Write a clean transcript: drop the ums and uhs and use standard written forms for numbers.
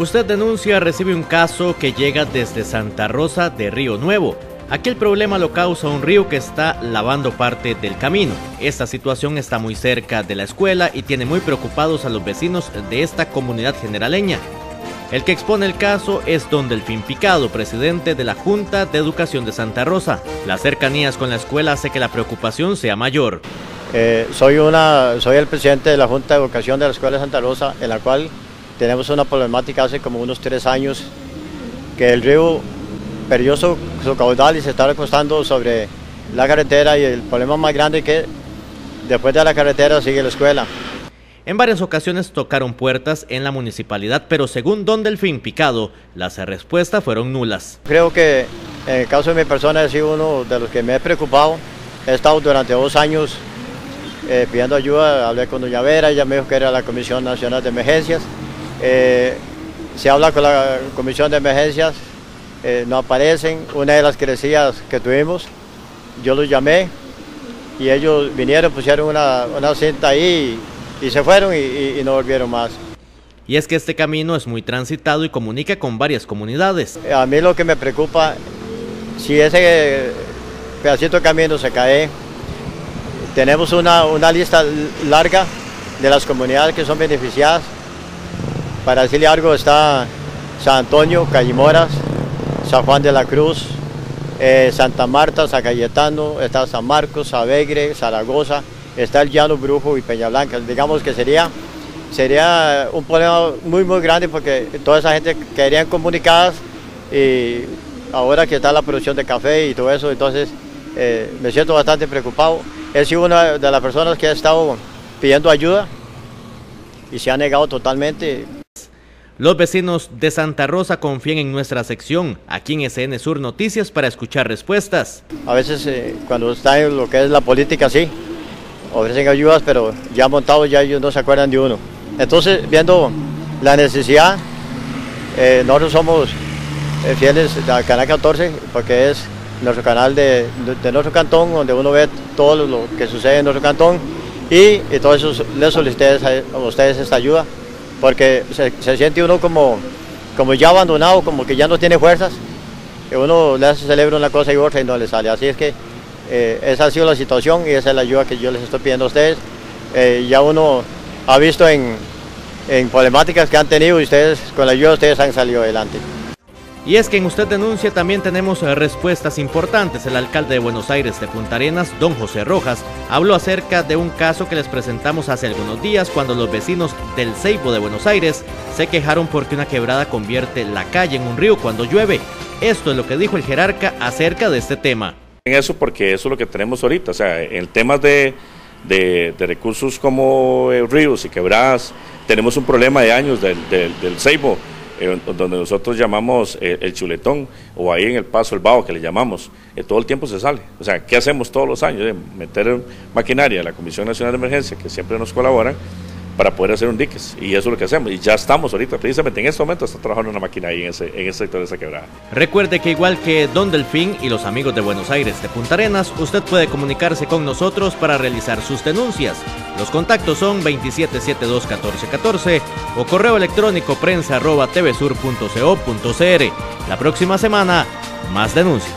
Usted Denuncia recibe un caso que llega desde Santa Rosa de Río Nuevo. Aquí el problema lo causa un río que está lavando parte del camino. Esta situación está muy cerca de la escuela y tiene muy preocupados a los vecinos de esta comunidad generaleña. El que expone el caso es don Delfín Picado, presidente de la Junta de Educación de Santa Rosa. Las cercanías con la escuela hace que la preocupación sea mayor. Soy el presidente de la Junta de Educación de la Escuela de Santa Rosa, en la cual tenemos una problemática hace como unos 3 años, que el río perdió su caudal y se está recostando sobre la carretera, y el problema más grande es que después de la carretera sigue la escuela. En varias ocasiones tocaron puertas en la municipalidad, pero según don Delfín Picado, las respuestas fueron nulas. Creo que en el caso de mi persona he sido uno de los que me he preocupado. He estado durante 2 años pidiendo ayuda. Hablé con doña Vera, ella me dijo que era la Comisión Nacional de Emergencias. Se habla con la Comisión de Emergencias, no aparecen. Una de las crecidas que tuvimos, yo los llamé y ellos vinieron, pusieron una cinta ahí y se fueron y no volvieron más. Y es que este camino es muy transitado y comunica con varias comunidades. A mí lo que me preocupa, si ese pedacito de camino se cae, tenemos una lista larga de las comunidades que son beneficiadas. Para decirle algo, está San Antonio, Calimoras, San Juan de la Cruz, Santa Marta, San Cayetano, está San Marcos, Abegre, Zaragoza, está el Llano Brujo y Peñablanca. Digamos que sería un problema muy grande, porque toda esa gente quedarían comunicadas, y ahora que está la producción de café y todo eso, entonces me siento bastante preocupado. He sido una de las personas que ha estado pidiendo ayuda y se ha negado totalmente. Los vecinos de Santa Rosa confían en nuestra sección, aquí en SN Sur Noticias, para escuchar respuestas. A veces cuando está en lo que es la política, sí, ofrecen ayudas, pero ya montados ya ellos no se acuerdan de uno. Entonces, viendo la necesidad, nosotros somos fieles al canal 14, porque es nuestro canal de nuestro cantón, donde uno ve todo lo que sucede en nuestro cantón, y todo eso. Les solicité a ustedes esta ayuda, porque se siente uno como ya abandonado, como que ya no tiene fuerzas, y uno le hace celebrar una cosa y otra y no le sale. Así es que esa ha sido la situación y esa es la ayuda que yo les estoy pidiendo a ustedes. Ya uno ha visto en problemáticas que han tenido, y ustedes, con la ayuda de ustedes, han salido adelante. Y es que en Usted Denuncia también tenemos respuestas importantes. El alcalde de Buenos Aires de Punta Arenas, don José Rojas, habló acerca de un caso que les presentamos hace algunos días, cuando los vecinos del Ceibo de Buenos Aires se quejaron porque una quebrada convierte la calle en un río cuando llueve. Esto es lo que dijo el jerarca acerca de este tema. En eso, porque eso es lo que tenemos ahorita, o sea, en temas de recursos como ríos y quebradas, tenemos un problema de años del Ceibo, donde nosotros llamamos el chuletón, o ahí en el paso el vago, que le llamamos, todo el tiempo se sale. O sea, ¿qué hacemos todos los años? Meter maquinaria a la Comisión Nacional de Emergencia, que siempre nos colabora, para poder hacer un diques, y eso es lo que hacemos, y ya estamos ahorita, precisamente en este momento está trabajando una máquina ahí en ese sector de esa quebrada. Recuerde que igual que don Delfín y los amigos de Buenos Aires de Punta Arenas, usted puede comunicarse con nosotros para realizar sus denuncias. Los contactos son 2772-1414 o correo electrónico prensa@tvsur.co.cr. La próxima semana, más denuncias.